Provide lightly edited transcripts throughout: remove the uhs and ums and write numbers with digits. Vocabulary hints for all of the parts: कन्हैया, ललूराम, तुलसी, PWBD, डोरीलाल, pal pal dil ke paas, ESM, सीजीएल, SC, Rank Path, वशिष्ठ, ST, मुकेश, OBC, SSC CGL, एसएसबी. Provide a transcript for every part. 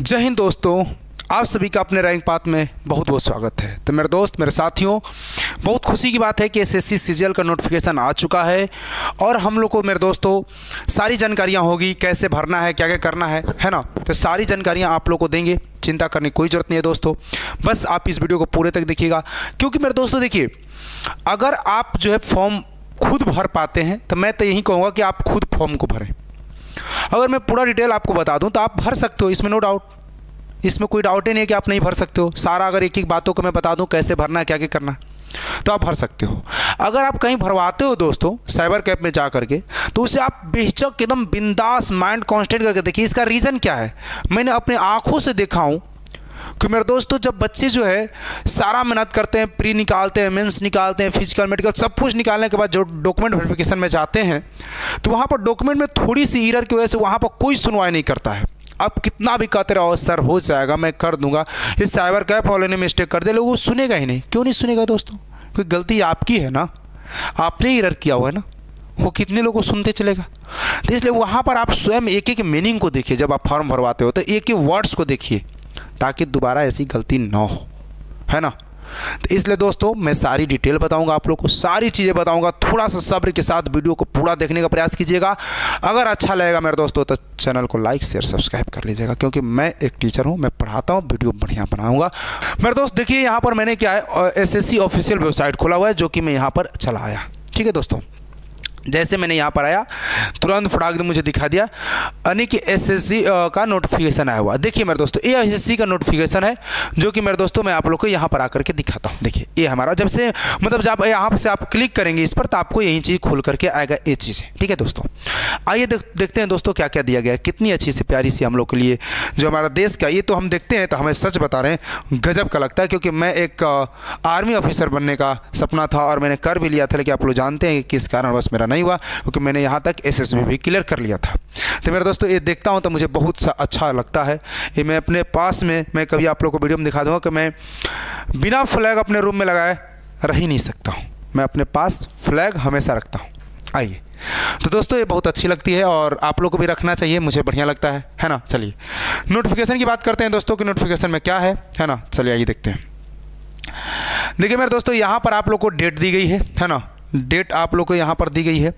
जय हिंद दोस्तों, आप सभी का अपने रैंक पाथ में बहुत बहुत स्वागत है। तो मेरे दोस्त, मेरे साथियों, बहुत खुशी की बात है कि एसएससी सीजीएल का नोटिफिकेशन आ चुका है और हम लोग को मेरे दोस्तों सारी जानकारियां होगी, कैसे भरना है, क्या क्या करना है ना। तो सारी जानकारियां आप लोग को देंगे, चिंता करने की कोई ज़रूरत नहीं है दोस्तों। बस आप इस वीडियो को पूरे तक देखिएगा, क्योंकि मेरे दोस्तों देखिए, अगर आप जो है फॉर्म खुद भर पाते हैं तो मैं तो यही कहूँगा कि आप खुद फॉर्म को भरें। अगर मैं पूरा डिटेल आपको बता दूँ तो आप भर सकते हो, इसमें नो डाउट, इसमें कोई डाउट ही नहीं है कि आप नहीं भर सकते हो। सारा अगर एक एक बातों को मैं बता दूं कैसे भरना है, क्या क्या करना है, तो आप भर सकते हो। अगर आप कहीं भरवाते हो दोस्तों साइबर कैफ में जा करके, तो उसे आप बेहिचक एकदम बिंदास माइंड कॉन्स्टेंट करके देखिए। इसका रीज़न क्या है, मैंने अपने आँखों से देखा हूँ कि मेरे दोस्तों जब बच्चे जो है सारा मेहनत करते हैं, प्री निकालते हैं, मेंस निकालते हैं, फिजिकल मेडिकल सब कुछ निकालने के बाद जो डॉक्यूमेंट वेरिफिकेशन में जाते हैं तो वहाँ पर डॉक्यूमेंट में थोड़ी सी एरर की वजह से वहाँ पर कोई सुनवाई नहीं करता है। आप कितना भी कहते रहो सर हो जाएगा, मैं कर दूंगा, ये साइबर कैफ वाले ने मिस्टेक कर दिया, लोग सुनेगा ही नहीं। क्यों नहीं सुनेगा दोस्तों? क्योंकि गलती आपकी है ना, आपने एरर किया हुआ है ना, वो कितने लोगों को सुनते चलेगा। तो इसलिए वहाँ पर आप स्वयं एक एक मीनिंग को देखिए, जब आप फॉर्म भरवाते हो तो एक एक वर्ड्स को देखिए ताकि दोबारा ऐसी गलती ना हो, है ना। तो इसलिए दोस्तों मैं सारी डिटेल बताऊंगा, आप लोग को सारी चीज़ें बताऊंगा। थोड़ा सा सब्र के साथ वीडियो को पूरा देखने का प्रयास कीजिएगा। अगर अच्छा लगेगा मेरे दोस्तों तो चैनल को लाइक शेयर सब्सक्राइब कर लीजिएगा, क्योंकि मैं एक टीचर हूं, मैं पढ़ाता हूं, वीडियो बढ़िया बनाऊंगा। मेरे दोस्त देखिए, यहाँ पर मैंने क्या है, एसएससी ऑफिशियल वेबसाइट खोला हुआ है, जो कि मैं यहाँ पर चला आया। ठीक है दोस्तों, जैसे मैंने यहाँ पर आया तुरंत फटाक से मुझे दिखा दिया यानी कि एसएससी का नोटिफिकेशन आया हुआ। देखिए मेरे दोस्तों, ये एसएससी का नोटिफिकेशन है, जो कि मेरे दोस्तों मैं आप लोग को यहाँ पर आकर के दिखाता हूँ। देखिए ये हमारा जब से मतलब जब यहाँ से आप क्लिक करेंगे इस पर तो आपको यही चीज़ खोल करके आएगा, ये चीज़ है। ठीक है दोस्तों, आइए देखते हैं दोस्तों क्या क्या दिया गया है, कितनी अच्छी से प्यारी सी हम लोग के लिए जो हमारा देश का, ये तो हम देखते हैं तो हमें सच बता रहे हैं गजब का लगता है, क्योंकि मैं एक आर्मी ऑफिसर बनने का सपना था और मैंने कर भी लिया था, लेकिन आप लोग जानते हैं किस कारणवश मेरा नहीं हुआ, क्योंकि मैंने यहाँ तक एसएसबी भी क्लियर कर लिया था। तो मेरे दोस्तों ये देखता हूँ तो मुझे बहुत सा अच्छा लगता है। ये मैं अपने पास में, मैं कभी आप लोगों को वीडियो में दिखा दूँगा कि मैं बिना फ्लैग अपने रूम में लगाए रह ही नहीं सकता हूँ, मैं अपने पास फ्लैग हमेशा रखता हूँ। आइए, तो दोस्तों ये बहुत अच्छी लगती है और आप लोगों को भी रखना चाहिए, मुझे बढ़िया लगता है ना। चलिए नोटिफिकेशन की बात करते हैं दोस्तों कि नोटिफिकेशन में क्या है ना। चलिए आइए देखते हैं। देखिए मेरे दोस्तों यहाँ पर आप लोग को डेट दी गई है ना, डेट आप लोग को यहाँ पर दी गई है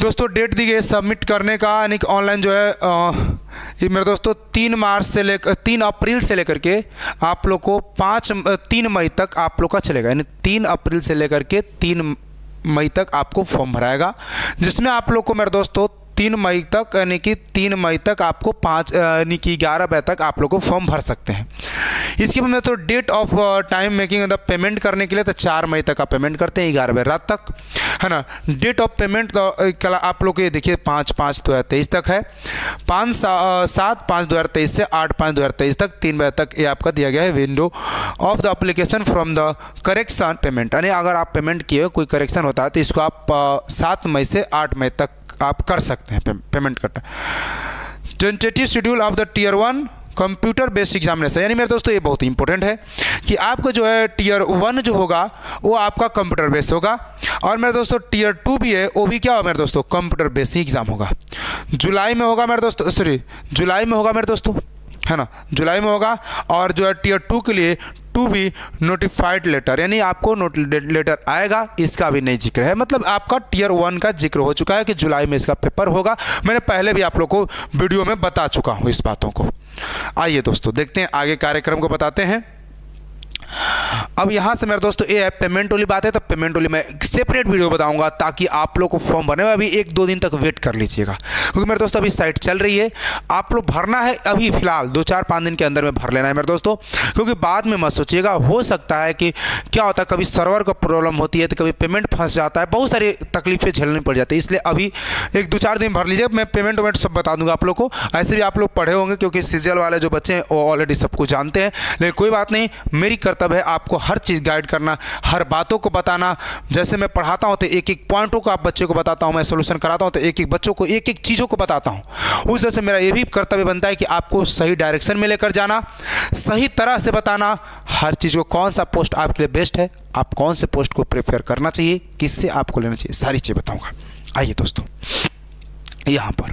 दोस्तों, डेट दी गई है सबमिट करने का यानी कि ऑनलाइन जो है ये मेरे दोस्तों 3 अप्रैल से लेकर के आप लोग को 3 मई तक आप लोग का चलेगा, यानी 3 अप्रैल से लेकर के 3 मई तक आपको फॉर्म भराएगा, जिसमें आप लोग को मेरे दोस्तों 3 मई तक यानी कि 3 मई तक आपको 5 यानी कि 11 बजे तक आप लोग को फॉर्म भर सकते हैं। इसके बाद में तो डेट ऑफ टाइम मेकिंग मतलब पेमेंट करने के लिए तो 4 मई तक आप पेमेंट करते हैं 11 बजे रात तक, है ना। डेट ऑफ पेमेंट कला आप लोग ये देखिए 5/5/2023 तक है, 5/7/2023 से 8/5/2023 तक 3 बजे तक ये आपका दिया गया है। Window of the application from the correction payment यानी अगर आप पेमेंट किए हो कोई करेक्शन होता है तो इसको आप 7 मई से 8 मई तक आप कर सकते हैं पेमेंट करना। Tentative schedule of the Tier 1 computer based examination यानी मेरे दोस्तों ये बहुत इंपॉर्टेंट है कि आपका जो है Tier 1 जो होगा वो आपका कंप्यूटर बेस्ड होगा, और मेरे दोस्तों Tier 2 भी है, वो भी क्या होगा मेरे दोस्तों कंप्यूटर बेस्ड एग्जाम होगा। जुलाई में होगा मेरे दोस्तों, सॉरी जुलाई में होगा मेरे दोस्तों, है ना, जुलाई में होगा। और जो है Tier 2 के लिए टू भी नोटिफाइड लेटर यानी आपको लेटर आएगा, इसका भी नहीं जिक्र है, मतलब आपका Tier 1 का जिक्र हो चुका है कि जुलाई में इसका पेपर होगा। मैंने पहले भी आप लोग को वीडियो में बता चुका हूँ इस बातों को। आइए दोस्तों देखते हैं आगे कार्यक्रम को बताते हैं। अब यहाँ से मेरे दोस्तों ये पेमेंट वाली बात है, तो पेमेंट वाली मैं सेपरेट वीडियो बताऊंगा ताकि आप लोग को फॉर्म भरने में अभी 1-2 दिन तक वेट कर लीजिएगा, क्योंकि मेरे दोस्तों अभी साइट चल रही है, आप लोग भरना है अभी फिलहाल 2-4-5 दिन के अंदर में भर लेना है मेरे दोस्तों, क्योंकि बाद में मत सोचिएगा। हो सकता है कि क्या होता है, कभी सर्वर का प्रॉब्लम होती है तो कभी पेमेंट फंस जाता है, बहुत सारी तकलीफें झेलनी पड़ जाती है, इसलिए अभी 1-2-4 दिन भर लीजिए। मैं पेमेंट वेमेंट सब बता दूंगा आप लोग को, ऐसे भी आप लोग पढ़े होंगे क्योंकि सीजीएल वाले जो बच्चे हैं वो ऑलरेडी सबको जानते हैं, लेकिन कोई बात नहीं, मेरी कर्तव्य है आपको हर चीज़ गाइड करना, हर बातों को बताना। जैसे मैं पढ़ाता हूँ तो एक एक पॉइंटों को आप बच्चे को बताता हूँ, मैं सोल्यूशन कराता हूँ तो एक एक बच्चों को एक एक चीज़ों को बताता हूँ। उस वजह से मेरा ये भी कर्तव्य बनता है कि आपको सही डायरेक्शन में लेकर जाना, सही तरह से बताना हर चीज़ को, कौन सा पोस्ट आपके लिए बेस्ट है, आप कौन से पोस्ट को प्रेफर करना चाहिए, किससे आपको लेना चाहिए, सारी चीज़ बताऊँगा। आइए दोस्तों यहाँ पर।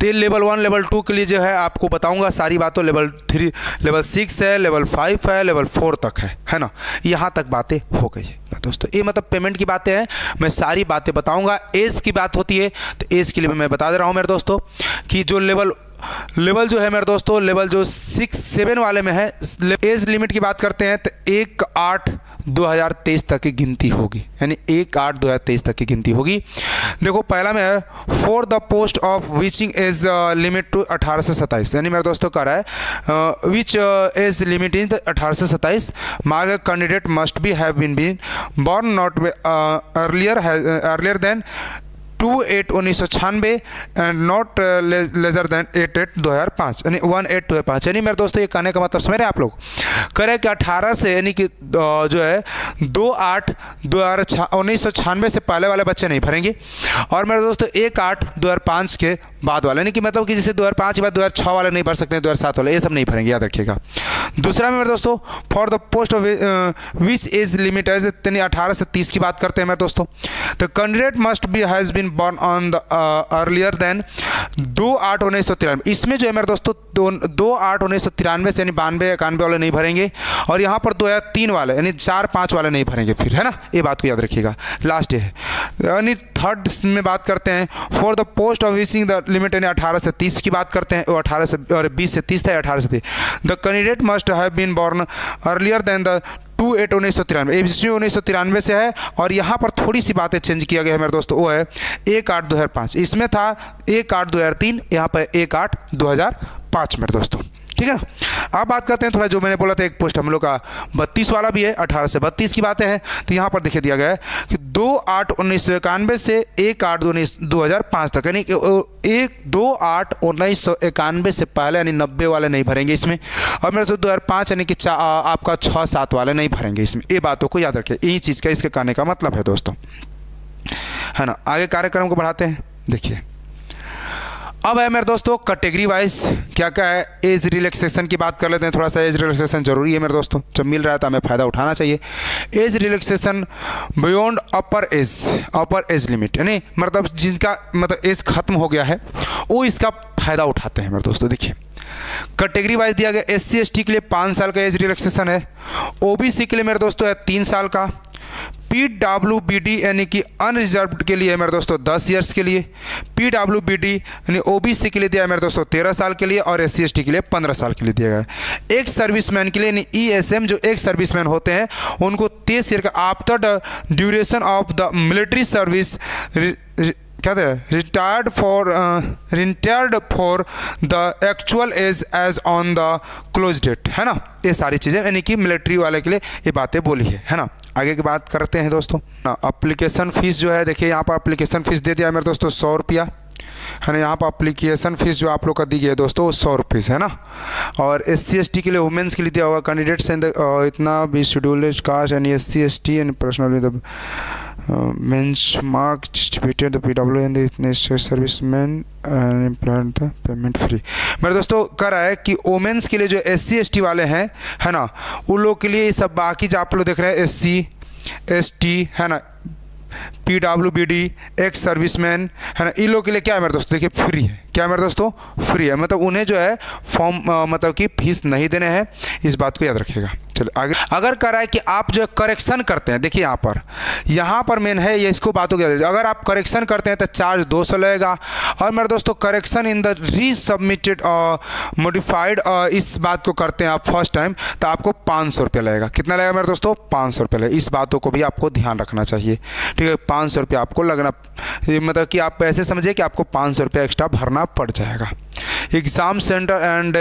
तो ये लेवल वन लेवल टू के लिए जो है आपको बताऊंगा सारी बातों। लेवल थ्री, लेवल सिक्स है, लेवल फाइव है, लेवल फोर तक है ना। यहाँ तक बातें हो गई है दोस्तों। ये मतलब पेमेंट की बातें हैं, मैं सारी बातें बताऊंगा। एज की बात होती है तो एज के लिए मैं बता दे रहा हूँ मेरे दोस्तों कि जो लेवल जो है मेरे दोस्तों, लेवल जो सिक्स सेवन वाले में है, एज लिमिट की बात करते हैं तो 1/8/2023 तक की गिनती होगी, यानी 1/8/2023 तक की गिनती होगी। देखो पहला में है for the post of विचिंग age limit to 18 से 27, यानी मेरे दोस्तों कह रहा है विच एज लिमिट इज 18 से 27 मार्ग candidate must be have been born not earlier than 2/8/1996 and not later than 8/8/2005, यानी 18/2005। यानी मेरे दोस्तों ये कहने का मतलब समझ रहे हैं आप लोग, करें कि 18 से यानी कि जो है 2/8/1996 से पहले वाले बच्चे नहीं भरेंगे। और मेरे दोस्तों 1/8/2005 के बाद वाले, यानी कि मतलब कि जैसे 2005 के बाद 2006 वाले नहीं भर सकते हैं, 2007 वाले, ये सब नहीं भरेंगे, याद रखिएगा। दूसरा में मेरे दोस्तों for the post of which age limit है, यानी 18 से 30 की बात करते हैं मेरे दोस्तों, तो candidate must be has been born on the earlier than 2/8/1993। इसमें जो है मेरे दोस्तों 2/8/1993 से यानी 92-91 वाले नहीं भरेंगे, और यहाँ पर 2003 वाले यानी 4-5 वाले नहीं भरेंगे फिर, है ना। ये बात को याद रखिएगा, लास्ट डे है। यानी थर्ड में बात करते हैं for the post of विचिंग the limit, यानी 18 से 30 की बात करते हैं, वो 18 से 20 से 30 था, 18 से 30। The candidate must have been born earlier than the 2/8/1993, a 1993 से है। और यहाँ पर थोड़ी सी बातें चेंज किया गया है मेरे दोस्तों, वो है 1/8/2005, इसमें था 1/8/2003, यहाँ पर 1/8/2005 मेरे दोस्तों, ठीक है ना। अब बात करते हैं थोड़ा, जो मैंने बोला था एक पोस्ट हम लोग का 32 वाला भी है, 18 से 32 की बातें हैं। तो यहाँ पर दिखे दिया गया है कि 2/8/1991 से 1/8/2005 तक, यानी 2/8/1991 से पहले यानी 90 वाले नहीं भरेंगे इसमें। और मेरे से 2005 यानी कि आपका 6-7 वाले नहीं भरेंगे इसमें। ये बातों को याद रखें, यही चीज़ का इसके कहने का मतलब है दोस्तों, है ना। आगे कार्यक्रम को बढ़ाते हैं। देखिए अब है मेरे दोस्तों कैटेगरी वाइज क्या क्या है। एज रिलैक्सेशन की बात कर लेते हैं, थोड़ा सा एज रिलैक्सेशन जरूरी है मेरे दोस्तों, जब मिल रहा है तो हमें फ़ायदा उठाना चाहिए। Age relaxation beyond upper age limit, यानी मतलब जिनका मतलब एज खत्म हो गया है वो इसका फ़ायदा उठाते हैं मेरे दोस्तों। देखिए कैटेगरी वाइज दिया गया, SC ST के लिए 5 साल का एज रिलैक्सेशन है, OBC के लिए मेरे दोस्तों है 3 साल का, PWBD यानी कि अनरिजर्व के लिए मेरे दोस्तों 10 ईयर्स के लिए, PWBD यानी OBC के लिए दिया है मेरे दोस्तों 13 साल के लिए, और SC ST के लिए 15 साल के लिए दिया गया है। एक सर्विसमैन के लिए यानी ESM जो एक सर्विसमैन होते हैं उनको 23 ईयर का after the duration of the military service क्या था, retired for the actual age age on the close date, है ना। ये सारी चीज़ें यानी कि मिलिट्री वाले के लिए ये बातें बोली है ना। आगे की बात करते हैं दोस्तों ना, एप्लीकेशन फीस जो है। देखिए यहाँ पर एप्लीकेशन फीस दे दिया है मेरे दोस्तों 100 रुपया, है ना। यहाँ पर एप्लीकेशन फीस जो आप लोग का दी गई है दोस्तों 100 रुपीस, है ना। और SC ST के लिए वुमेंस के लिए दिया हुआ कैंडिडेट्स एंड इतना भी scheduled caste and SC ST and personal benchmark distributed PW and इतने serviceman employed the payment free. मेरे दोस्तों कह रहा है कि वुमेंस के लिए जो SC ST वाले हैं, है ना, उन लोग के लिए ये सब। बाकी जो आप लोग देख रहे हैं SC ST, है ना, PWBD, एक्स सर्विसमैन, है ना, इन लोग के लिए क्या है मेरे दोस्तों, देखिए फ्री है। क्या मेरे दोस्तों, फ्री है, मतलब उन्हें जो है फॉर्म मतलब कि फीस नहीं देने हैं, इस बात को याद रखिएगा। चलो आगे। अगर कह रहा है कि आप जो करेक्शन करते हैं, देखिए यहाँ पर मेन है ये, इसको बातों को याद रखिए। अगर आप करेक्शन करते हैं तो चार्ज 200 लगेगा। और मेरे दोस्तों correction in the resubmitted modified, इस बात को करते हैं आप फर्स्ट टाइम तो आपको 500 रुपया लगेगा। कितना लगेगा मेरे दोस्तों, 500 रुपया लगेगा। इस बातों को भी आपको ध्यान रखना चाहिए, ठीक है। 500 रुपया आपको लगना, मतलब कि आप ऐसे समझिए कि आपको 500 रुपया एक्स्ट्रा भरना पड़ जाएगा। एग्ज़ाम सेंटर एंड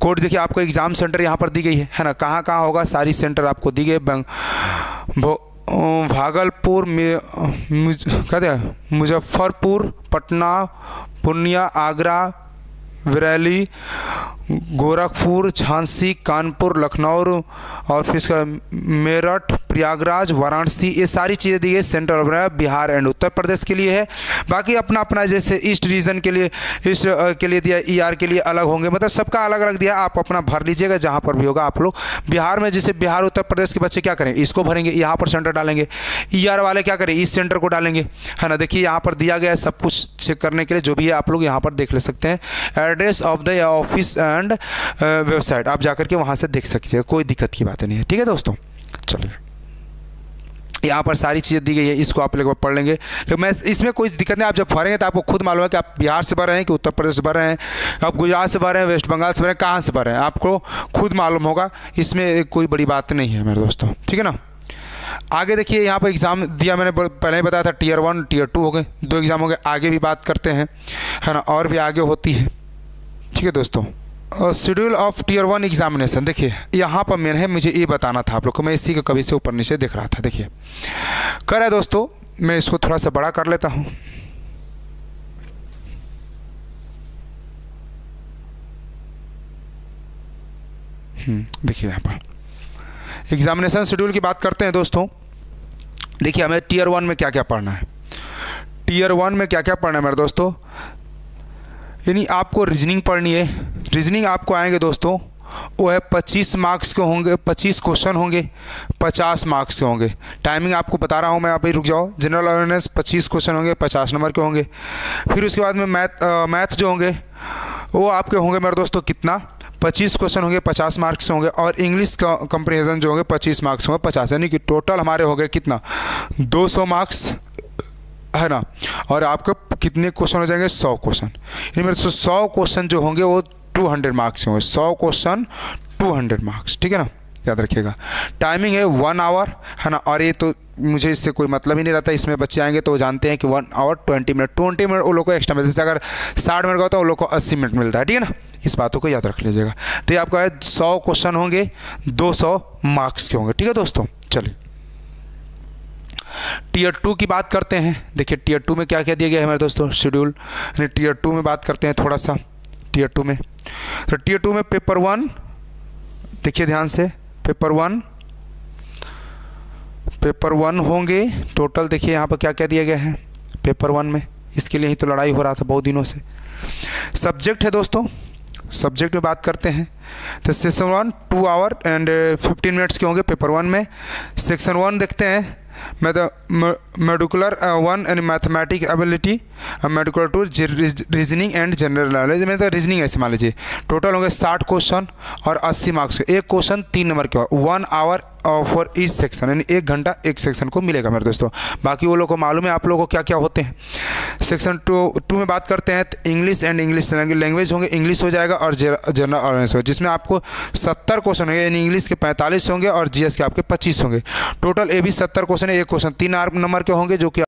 कोड, देखिए आपको एग्ज़ाम सेंटर यहाँ पर दी गई है ना। कहाँ कहाँ होगा, सारी सेंटर आपको दी गई। भागलपुर में कहते हैं, मुजफ्फरपुर, पटना, पूर्णिया, आगरा, बरेली, गोरखपुर, झांसी, कानपुर, लखनऊ और फिर इसका मेरठ, प्रयागराज, वाराणसी, ये सारी चीज़ें दी है। Centre of Bihar and Uttar Pradesh के लिए है। बाकी अपना अपना जैसे ईस्ट रीजन के लिए, ईस्ट के लिए दिया, ईआर के लिए अलग होंगे, मतलब सबका अलग अलग दिया। आप अपना भर लीजिएगा जहाँ पर भी होगा। आप लोग बिहार में जैसे बिहार उत्तर प्रदेश के बच्चे क्या करें, इसको भरेंगे, यहाँ पर सेंटर डालेंगे। ईआर वाले क्या करें, इस सेंटर को डालेंगे, है ना। देखिए यहाँ पर दिया गया है सब कुछ चेक करने के लिए, जो भी है आप लोग यहाँ पर देख ले सकते हैं। Address of the office and website आप जाकर के वहाँ से देख सकते हैं, कोई दिक्कत की बात नहीं है। ठीक है दोस्तों, चलिए यहाँ पर सारी चीज़ें दी गई है, इसको आप लोग पढ़ लेंगे। लेकिन मैं इसमें कोई दिक्कत नहीं, आप जब भरेंगे तो आपको खुद मालूम है कि आप बिहार से भर रहे हैं कि उत्तर प्रदेश से भर रहे हैं, आप गुजरात से भर रहे हैं, वेस्ट बंगाल से भर रहे हैं, कहाँ से भर रहे हैं, आपको खुद मालूम होगा। इसमें कोई बड़ी बात नहीं है मेरे दोस्तों, ठीक है ना। आगे देखिए यहाँ पर एग्ज़ाम दिया, मैंने पहले ही बताया था, टीयर वन टीयर टू हो गए, दो एग्ज़ाम हो गए। आगे भी बात करते हैं, है ना, और भी आगे होती है। ठीक है दोस्तों, और schedule of tier one examination, देखिए यहाँ पर मेन है, मुझे ये बताना था आप लोग को, मैं इसी को कभी से ऊपर नीचे देख रहा था। देखिए कर है दोस्तों, मैं इसको थोड़ा सा बड़ा कर लेता हूँ। देखिए यहाँ पर एग्जामिनेशन शेड्यूल की बात करते हैं दोस्तों। देखिए हमें टीयर वन में क्या क्या पढ़ना है, टीयर वन में क्या क्या पढ़ना है मेरे दोस्तों। यानी आपको रीजनिंग पढ़नी है। रीजनिंग आपको आएंगे दोस्तों, वो है 25 मार्क्स के होंगे, 25 क्वेश्चन होंगे, 50 मार्क्स के होंगे। टाइमिंग आपको बता रहा हूँ मैं, आप ही रुक जाओ। जनरल अवेयरनेस 25 क्वेश्चन होंगे, 50 नंबर के होंगे। फिर उसके बाद में मैथ जो होंगे वो आपके होंगे मेरे दोस्तों कितना, 25 क्वेश्चन होंगे, 50 मार्क्स होंगे। और इंग्लिश कंप्रिहेंशन जो होंगे 25 मार्क्स होंगे, 50, यानी कि टोटल हमारे हो गए कितना 200 मार्क्स, है ना। और आपके कितने क्वेश्चन हो जाएंगे, 100 क्वेश्चन। यानी मेरे 100 क्वेश्चन जो होंगे वो 200 मार्क्स होंगे, 100 क्वेश्चन 200 मार्क्स, ठीक है ना, याद रखिएगा। टाइमिंग है 1 आवर, है ना। और ये तो मुझे इससे कोई मतलब ही नहीं रहता, इसमें बच्चे आएंगे तो वो जानते हैं कि 1 आवर 20 मिनट वो लोग को एक्स्ट्रा मिलता है। अगर 60 मिनट का होता है, वो लोग को 80 मिनट मिलता है, ठीक है ना। इस बातों को याद रख लीजिएगा। तो ये आपका है 100 क्वेश्चन होंगे, 200 मार्क्स के होंगे, ठीक है दोस्तों। चलिए टीयर टू की बात करते हैं। देखिए टीयर टू में क्या क्या दिया गया है मेरे दोस्तों, शेड्यूल। टीयर टू में बात करते हैं थोड़ा सा, टीयर टू में, तो टीयर टू में पेपर वन, देखिए ध्यान से, पेपर वन होंगे टोटल। देखिए यहाँ पर क्या क्या दिया गया है पेपर वन में, इसके लिए ही तो लड़ाई हो रहा था बहुत दिनों से। सब्जेक्ट है दोस्तों, सब्जेक्ट में बात करते हैं तो section one 2 hour and 15 minutes के होंगे पेपर वन में। सेक्शन वन देखते हैं, मेडिकुलर one and mathematic ability, मेडिकुलर two reasoning and general knowledge. में तो रीजनिंग ऐसे मान लीजिए, टोटल होंगे 60 क्वेश्चन और 80 मार्क्स के। एक क्वेश्चन 3 नंबर के, 1 आवर फॉर ईच सेक्शन, यानी 1 घंटा एक सेक्शन को मिलेगा मेरे दोस्तों। बाकी वो लोग को मालूम है आप लोगों को क्या क्या होते हैं। सेक्शन टू में बात करते हैं तो इंग्लिश एंड इंग्लिश लैंग्वेज होंगे, इंग्लिश हो जाएगा। और जनरल अवेयरनेस होगा, जिसमें आपको 70 क्वेश्चन होंगे, यानी इंग्लिश के 45 होंगे और जीएस के आपके 25 होंगे। टोटल ए भी 70 क्वेश्चन है, एक क्वेश्चन 3 नंबर के होंगे, जो कि